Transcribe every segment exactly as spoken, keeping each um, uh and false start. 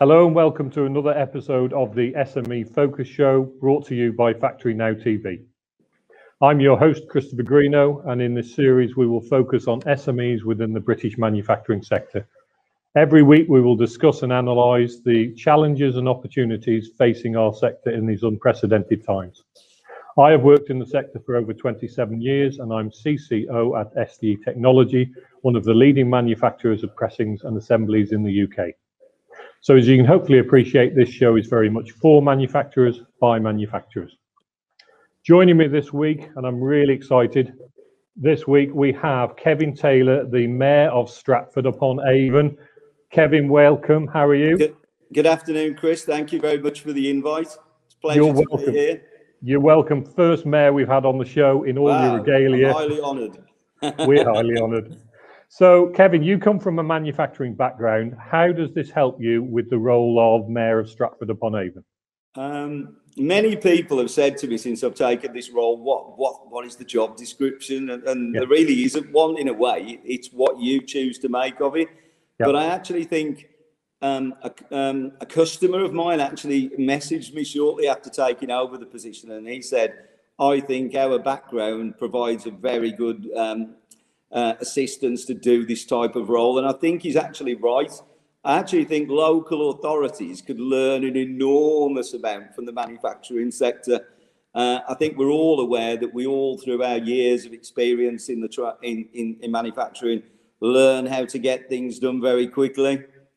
Hello and welcome to another episode of the S M E Focus Show, brought to you by FactoryNOW T V. I'm your host, Chris Greenough, and in this series we will focus on S M Es within the British manufacturing sector. Every week we will discuss and analyse the challenges and opportunities facing our sector in these unprecedented times. I have worked in the sector for over twenty-seven years and I'm C C O at S D E Technology, one of the leading manufacturers of pressings and assemblies in the U K. So as you can hopefully appreciate, this show is very much for manufacturers, by manufacturers. Joining me this week, and I'm really excited, this week we have Kevin Taylor, the Mayor of Stratford-upon-Avon. Kevin, welcome. How are you? Good, good afternoon, Chris. Thank you very much for the invite. It's a pleasure You're to welcome. be here. You're welcome. First Mayor we've had on the show in all wow, your regalia. I'm highly honoured. We're highly honoured. So, Kevin, you come from a manufacturing background. How does this help you with the role of Mayor of Stratford-upon-Avon? Um, many people have said to me since I've taken this role, what what what is the job description? And, and yep. there really isn't one in a way. It's what you choose to make of it. Yep. But I actually think um a, um, a customer of mine actually messaged me shortly after taking over the position, and he said, I think our background provides a very good um, Uh, assistance to do this type of role. And I think he's actually right. I actually think local authorities could learn an enormous amount from the manufacturing sector. Uh, I think we're all aware that we all, through our years of experience in the tra in, in, in manufacturing, learn how to get things done very quickly,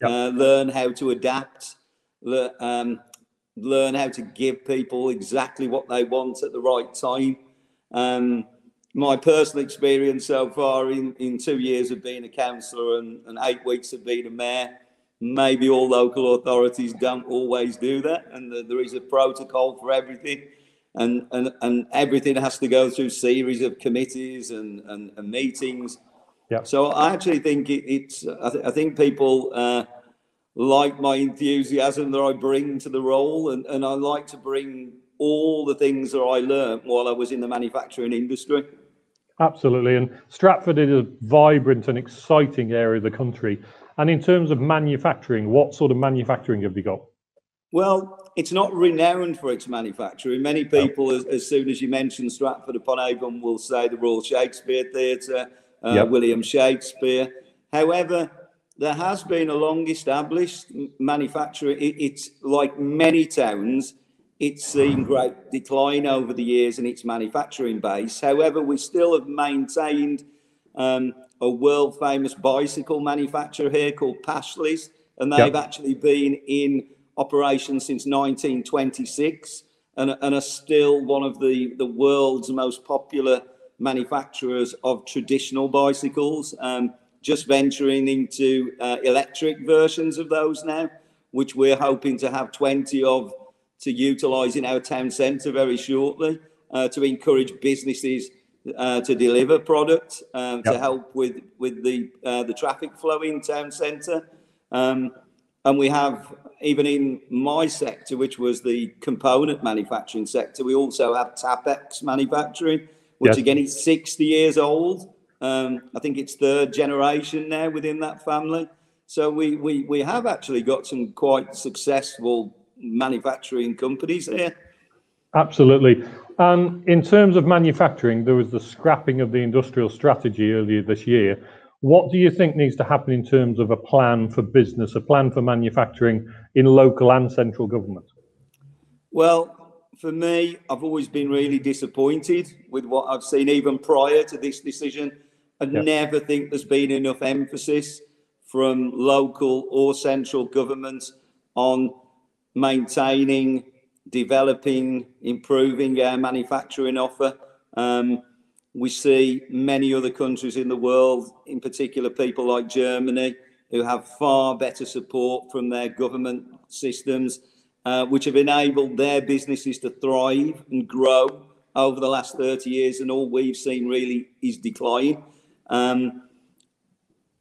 yep. uh, learn how to adapt, le um, learn how to give people exactly what they want at the right time. Um, My personal experience so far in, in two years of being a councillor and, and eight weeks of being a mayor, maybe all local authorities don't always do that. And the, there is a protocol for everything. And, and, and everything has to go through series of committees and, and, and meetings. Yep. So I actually think it, it's, I, th I think people uh, like my enthusiasm that I bring to the role. And, and I like to bring all the things that I learned while I was in the manufacturing industry. Absolutely, and Stratford is a vibrant and exciting area of the country. And in terms of manufacturing, what sort of manufacturing have you got? Well, it's not renowned for its manufacturing. Many people, oh. as, as soon as you mention Stratford-upon-Avon, will say the Royal Shakespeare Theatre, uh, yep. William Shakespeare. However, there has been a long-established manufacturing. It, it's like many towns, it's seen great decline over the years in its manufacturing base. However, we still have maintained um, a world-famous bicycle manufacturer here called Pashley's, and they've yep. actually been in operation since nineteen twenty-six and, and are still one of the, the world's most popular manufacturers of traditional bicycles, um, just venturing into uh, electric versions of those now, which we're hoping to have twenty of to utilise in our town centre very shortly, uh, to encourage businesses uh, to deliver product, um, yep. to help with, with the, uh, the traffic flow in town centre. Um, and we have, even in my sector, which was the component manufacturing sector, we also have TAPEX manufacturing, which yep. again is sixty years old. Um, I think it's third generation now within that family. So we, we, we have actually got some quite successful manufacturing companies here. Absolutely. And in terms of manufacturing, there was the scrapping of the industrial strategy earlier this year. What do you think needs to happen in terms of a plan for business, a plan for manufacturing in local and central government? Well, for me, I've always been really disappointed with what I've seen even prior to this decision. I yep. never think there's been enough emphasis from local or central governments on maintaining, developing, improving our manufacturing offer. Um, we see many other countries in the world, in particular people like Germany, who have far better support from their government systems, uh, which have enabled their businesses to thrive and grow over the last thirty years, and all we've seen really is decline. Um,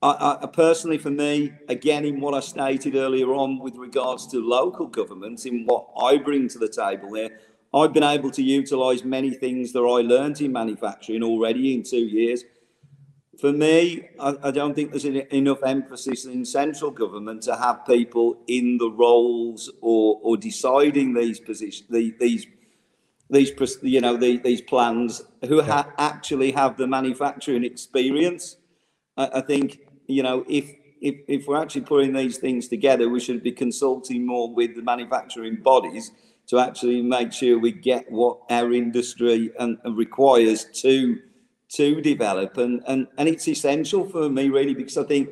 I, I, personally, for me, again, in what I stated earlier on with regards to local governments, in what I bring to the table here, I've been able to utilise many things that I learned in manufacturing already in two years. For me, I, I don't think there's en enough emphasis in central government to have people in the roles or or deciding these positions, the, these these you know the, these plans, who ha actually have the manufacturing experience. I, I think you know if, if if we're actually putting these things together, we should be consulting more with the manufacturing bodies to actually make sure we get what our industry and, and requires to. to develop, and, and and it's essential for me really, because I think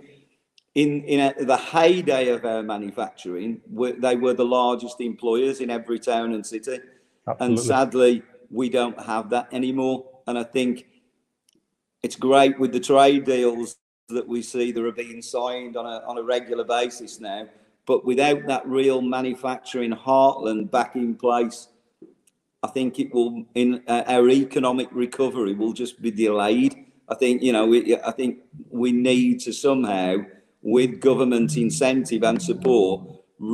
in in a, the heyday of our manufacturing, we're, they were the largest employers in every town and city. Absolutely. And sadly we don't have that anymore, and I think it's great with the trade deals that we see that are being signed on a, on a regular basis now, but without that real manufacturing heartland back in place, I think it will, in uh, our economic recovery will just be delayed. I think, you know, we, I think we need to somehow, with government incentive and support,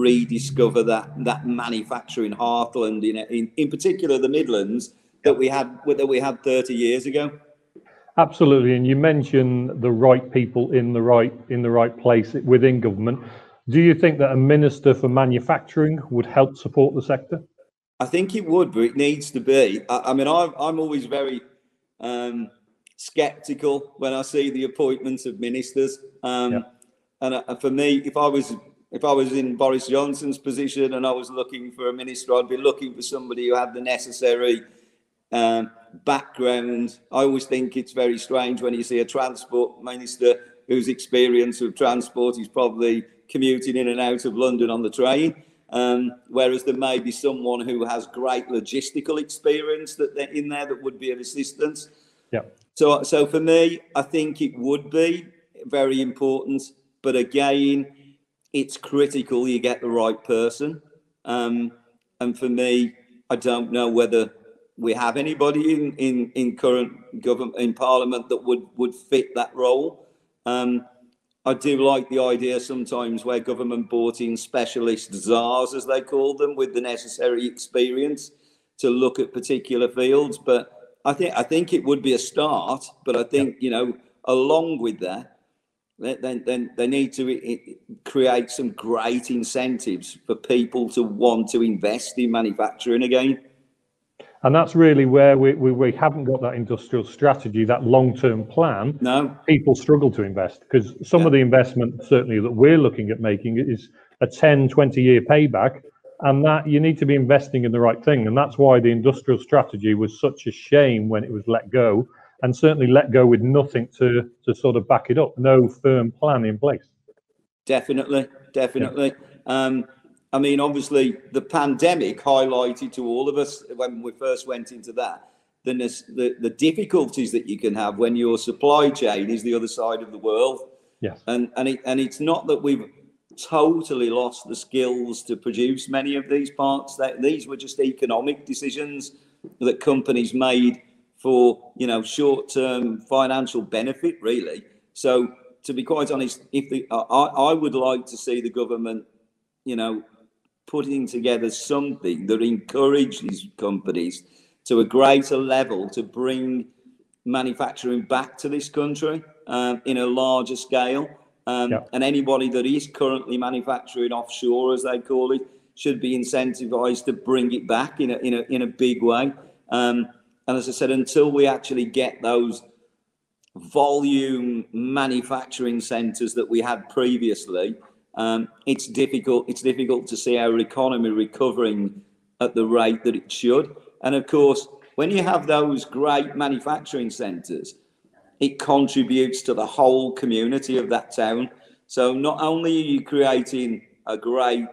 rediscover that that manufacturing heartland in in, in particular the Midlands that we had that we had thirty years ago. Absolutely, and you mentioned the right people in the right in the right place within government. Do you think that a minister for manufacturing would help support the sector? I think it would, but it needs to be. I, I mean, I've, I'm always very um, sceptical when I see the appointments of ministers. Um, yeah. And uh, for me, if I was if I was in Boris Johnson's position and I was looking for a minister, I'd be looking for somebody who had the necessary um, background. I always think it's very strange when you see a transport minister whose experience of transport is probably commuting in and out of London on the train. Um, whereas there may be someone who has great logistical experience that they're in there that would be of assistance. Yeah. So, so for me, I think it would be very important. But again, it's critical you get the right person. Um, and for me, I don't know whether we have anybody in in, in current government in Parliament that would would fit that role. Um, I do like the idea sometimes where government brought in specialist czars, as they call them, with the necessary experience to look at particular fields. But I think I think it would be a start. But I think, you know, along with that, then then they need to create some great incentives for people to want to invest in manufacturing again. And that's really where we, we, we haven't got that industrial strategy, that long-term plan. No. People struggle to invest because some yeah. of the investment, certainly, that we're looking at making is a ten, twenty-year payback. And that you need to be investing in the right thing. And that's why the industrial strategy was such a shame when it was let go, and certainly let go with nothing to, to sort of back it up. No firm plan in place. Definitely, definitely. Yeah. Um, I mean, obviously, the pandemic highlighted to all of us when we first went into that, the, the, the difficulties that you can have when your supply chain is the other side of the world. Yes. And, and, it, and it's not that we've totally lost the skills to produce many of these parts. That these were just economic decisions that companies made for, you know, short-term financial benefit, really. So, to be quite honest, if the, I, I would like to see the government, you know, putting together something that encourages companies to a greater level to bring manufacturing back to this country um, in a larger scale. Um, yeah. And anybody that is currently manufacturing offshore, as they call it, should be incentivized to bring it back in a, in a, in a big way. Um, and as I said, until we actually get those volume manufacturing centers that we had previously, Um, it's difficult. It's difficult to see our economy recovering at the rate that it should. And of course, when you have those great manufacturing centres, it contributes to the whole community of that town. So not only are you creating a great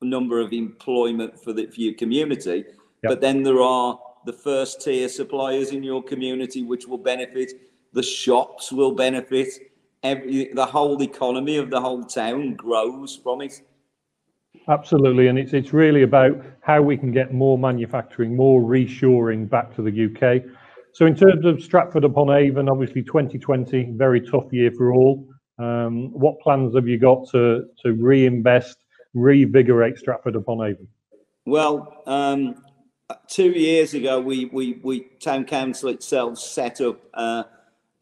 number of employment for the for your community, yep. but then there are the first tier suppliers in your community which will benefit. The shops will benefit. Every, the whole economy of the whole town grows from it. Absolutely, and it's it's really about how we can get more manufacturing, more reshoring back to the U K. So in terms of Stratford-upon-Avon, obviously twenty twenty, very tough year for all. Um, what plans have you got to, to reinvest, revigorate Stratford-upon-Avon? Well, um, two years ago, we, we, we Town Council itself set up uh,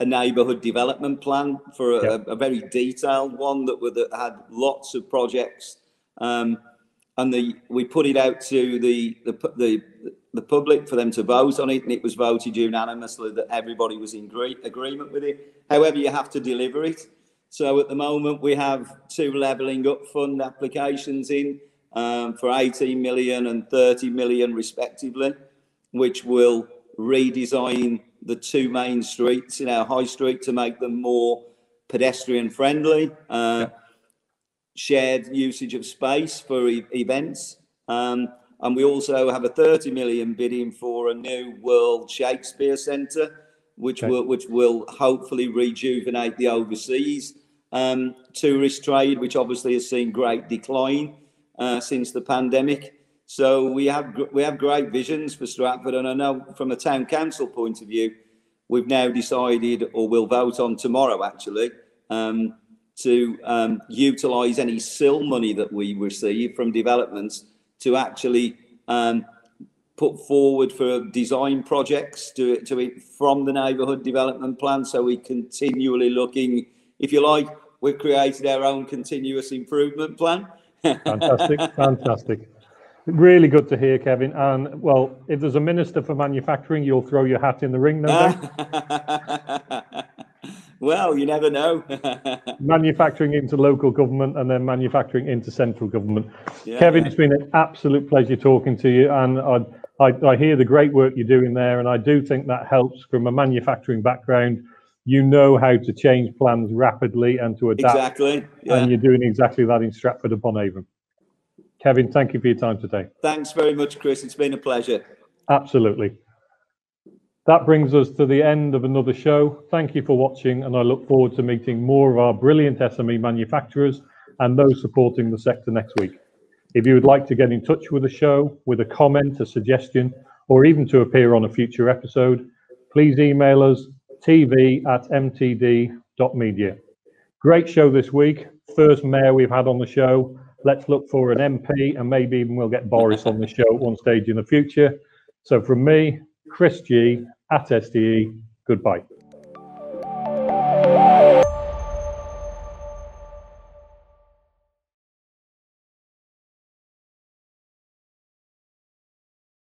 a neighbourhood development plan for a, yep. a, a very detailed one that, were, that had lots of projects, um, and the, we put it out to the, the the the public for them to vote on it, and it was voted unanimously that everybody was in agree, agreement with it. However, you have to deliver it. So at the moment, we have two Levelling Up Fund applications in um, for eighteen million and thirty million respectively, which will redesign the two main streets in our high street to make them more pedestrian friendly, uh, yeah. shared usage of space for e events. Um, and we also have a thirty million bidding for a new World Shakespeare Centre, which, okay. will, which will hopefully rejuvenate the overseas um, tourist trade, which obviously has seen great decline uh, since the pandemic. So we have we have great visions for Stratford, and I know from a town council point of view, we've now decided, or we'll vote on tomorrow actually, um, to um, utilise any S I L money that we receive from developments to actually um, put forward for design projects to to it from the neighbourhood development plan. So we're continually looking, if you like, we've created our own continuous improvement plan. Fantastic, fantastic. Really good to hear, Kevin. And well, if there's a minister for manufacturing, you'll throw your hat in the ring, no doubt. Well, you never know. Manufacturing into local government and then manufacturing into central government. Yeah. Kevin, it's been an absolute pleasure talking to you, and I, I, I hear the great work you're doing there, and I do think that helps from a manufacturing background. You know how to change plans rapidly and to adapt. Exactly. Yeah. And you're doing exactly that in Stratford-upon-Avon. Kevin, thank you for your time today. Thanks very much, Chris. It's been a pleasure. Absolutely. That brings us to the end of another show. Thank you for watching, and I look forward to meeting more of our brilliant S M E manufacturers and those supporting the sector next week. If you would like to get in touch with the show, with a comment, a suggestion, or even to appear on a future episode, please email us T V at M T D dot media. Great show this week. First mayor we've had on the show. Let's look for an M P, and maybe even we'll get Boris on the show at one stage in the future. So from me, Chris G at S D E, goodbye.